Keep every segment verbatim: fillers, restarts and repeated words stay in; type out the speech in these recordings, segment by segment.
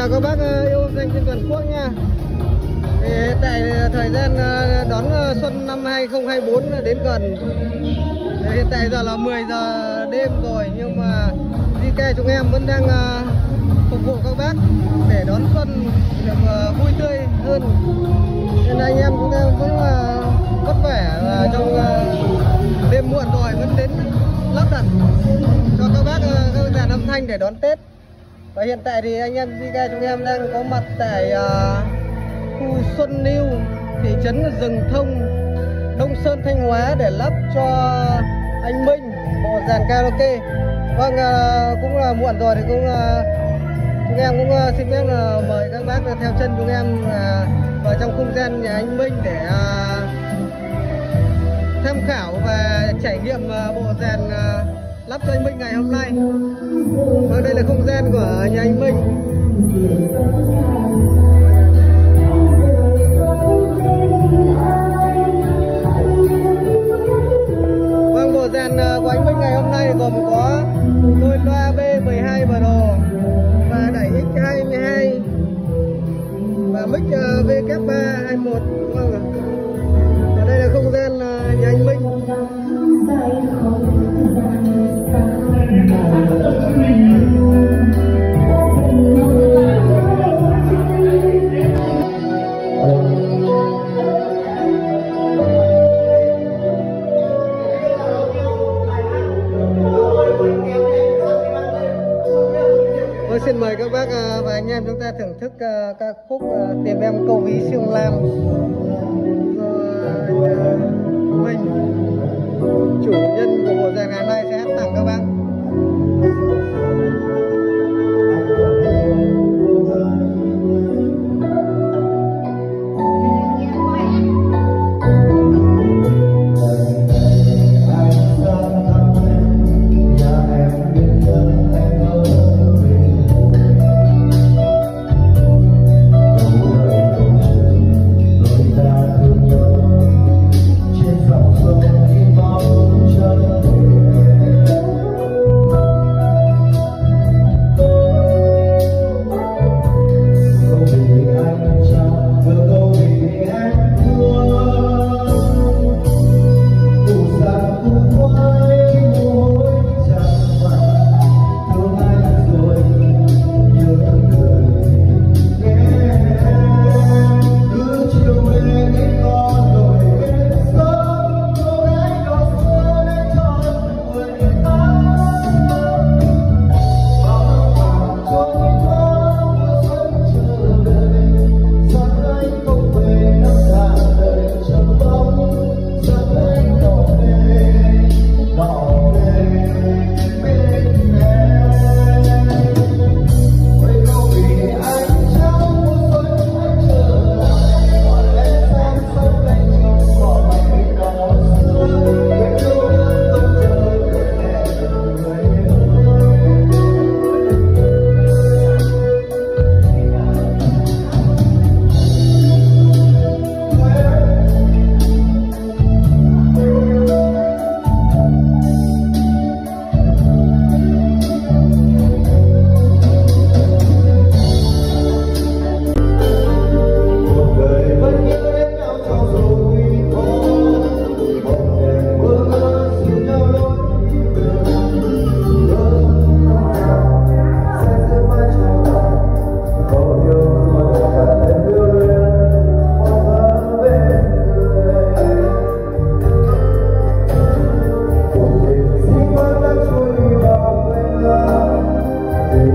chào các bác yêu kênh trên toàn quốc nha. Tại thời gian đón xuân năm hai không hai tư đến gần, hiện tại giờ là mười giờ đêm rồi, nhưng mà gi ca chúng em vẫn đang phục vụ các bác để đón xuân được vui tươi hơn, nên anh em chúng ta cũng vất vả trong đêm muộn rồi vẫn đến lắp đặt cho các bác các dàn âm thanh để đón Tết. Và hiện tại thì anh em gi ca chúng em đang có mặt tại khu Xuân Lưu, thị trấn Rừng Thông, Đông Sơn, Thanh Hóa để lắp cho anh Minh bộ dàn karaoke. Vâng, cũng là muộn rồi thì cũng chúng em cũng xin phép là mời các bác theo chân chúng em vào trong không gian nhà anh Minh để tham khảo và trải nghiệm bộ dàn lắp cho anh Minh ngày hôm nay. Và đây là không gian của nhà anh Minh. Vâng, bộ dàn của anh Minh ngày hôm nay gồm có đôi loa bê mười hai và đồ và đẩy ích hai mươi hai và mic vê ca ba hai mốt. Vâng, và đây là không gian nhà anh Minh. Tôi xin mời các bác và anh em chúng ta thưởng thức ca khúc Tìm Em Câu Ví Sương Lam mình, chủ nhân của bộ dàn ngày hôm nay sẽ hát tặng các bác.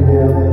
Thank you.